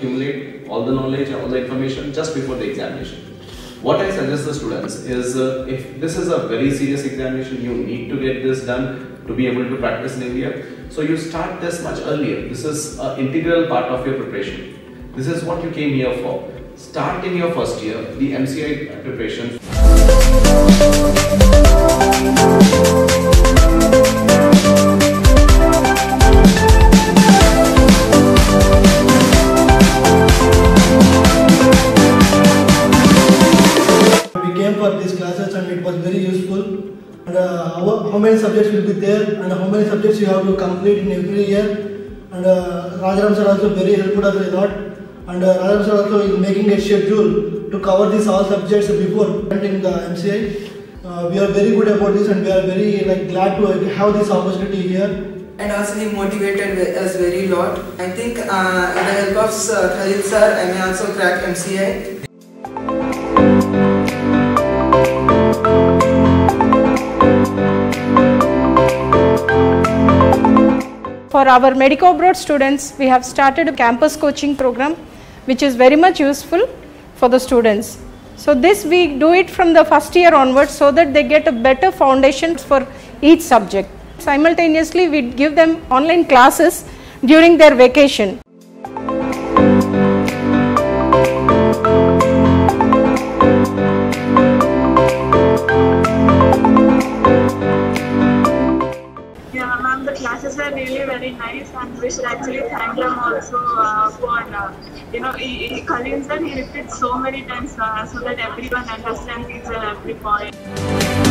accumulate all the knowledge, all the information just before the examination. What I suggest the students is, if this is a very serious examination, you need to get this done to be able to practice in India. So you start this much earlier. This is an integral part of your preparation. This is what you came here for. Start in your first year the MCI preparation. How many subjects will be there and how many subjects you have to complete in every year, and Rajaram sir also very helpful as I thought, and Rajaram sir also is making a schedule to cover these all subjects before entering the MCI. We are very good about this and we are very glad to have this opportunity here. And also he motivated us very lot. I think with the help of Khalid sir I may also crack MCI. For our Medico Abroad students, we have started a campus coaching program which is very much useful for the students. So this we do it from the first year onwards so that they get a better foundation for each subject. Simultaneously, we give them online classes during their vacation. Classes were really very nice, and we should actually thank them also for Khalid sir, he repeats so many times so that everyone understands each and every point.